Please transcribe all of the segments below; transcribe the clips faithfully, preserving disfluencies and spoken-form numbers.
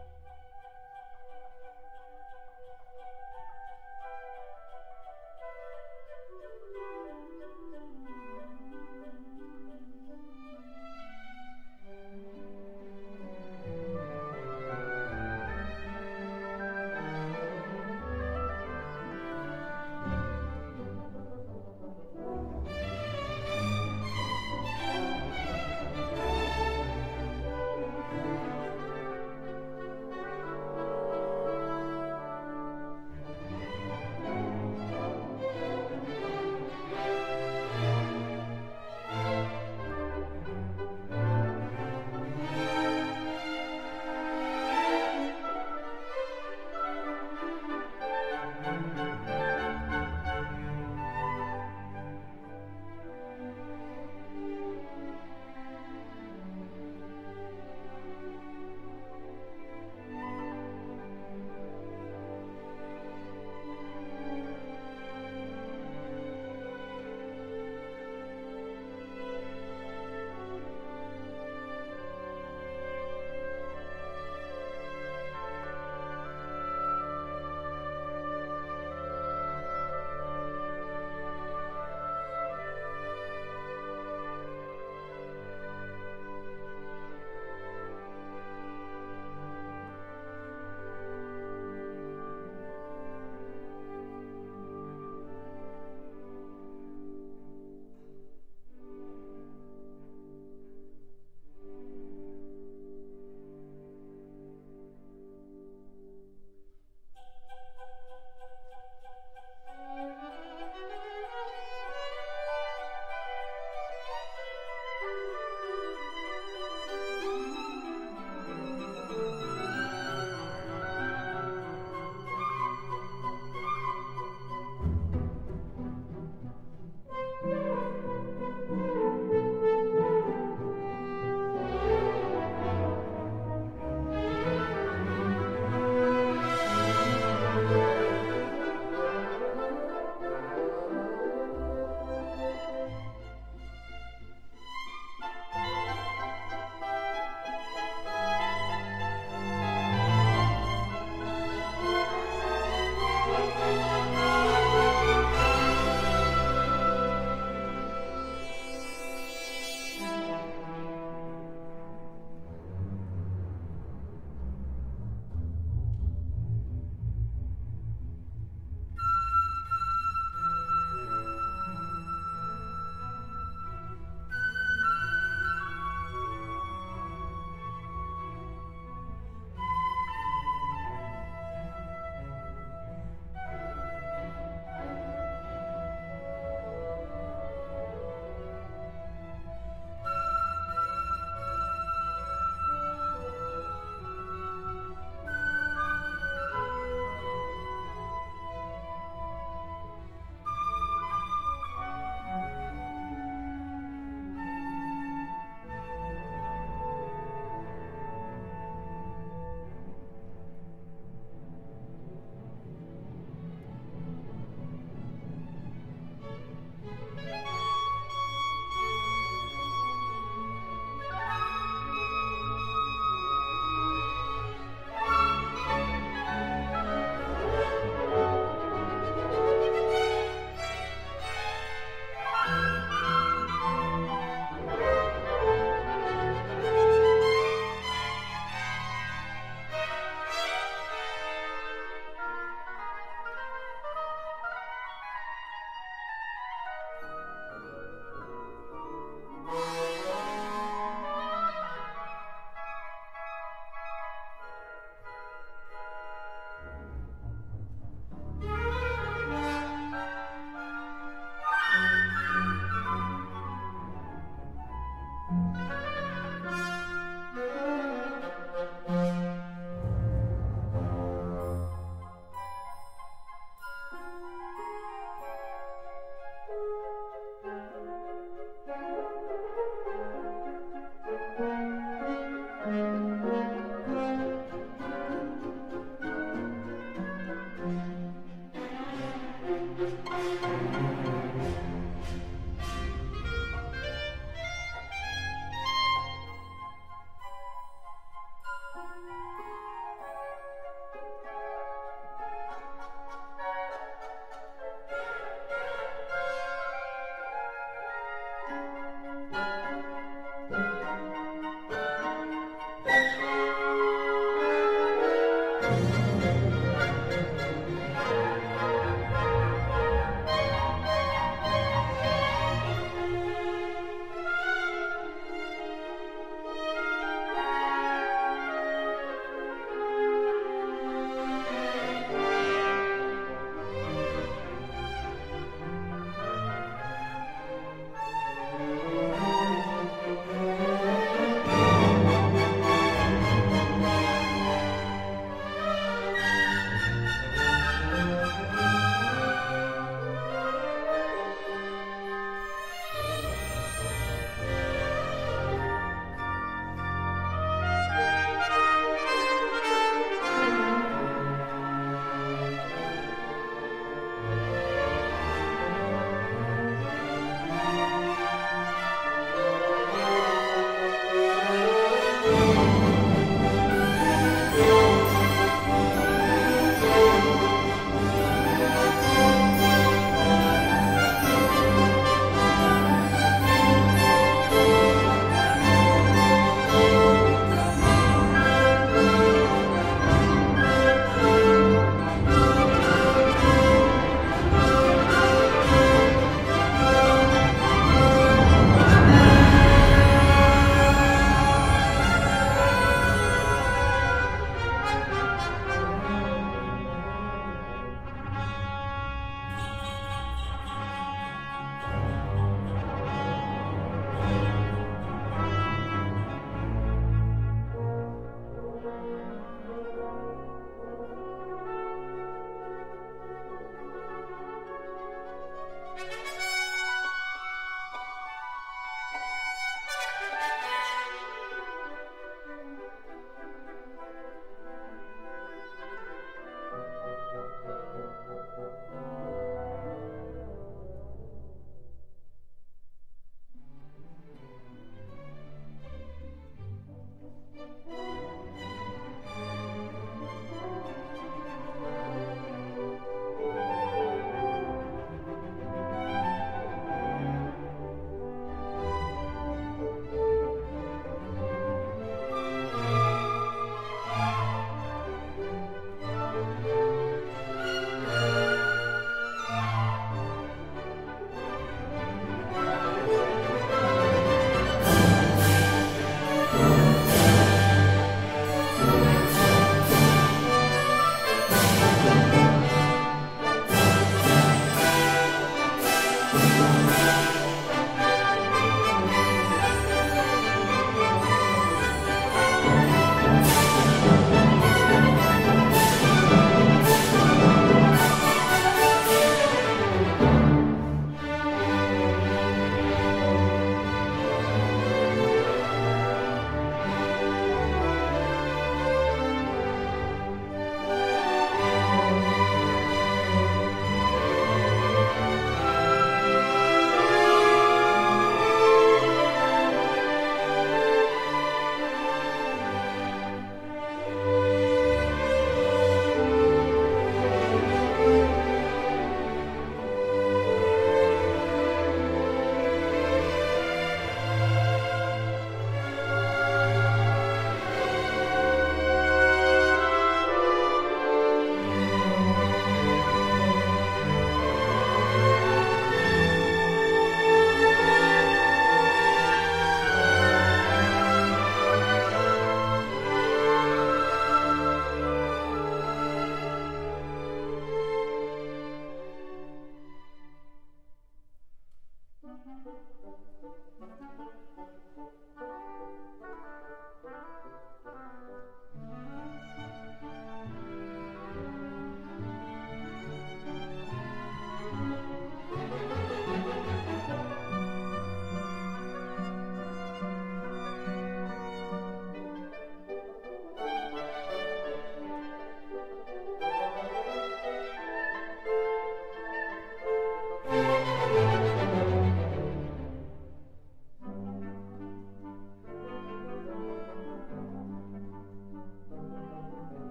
You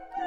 Schultex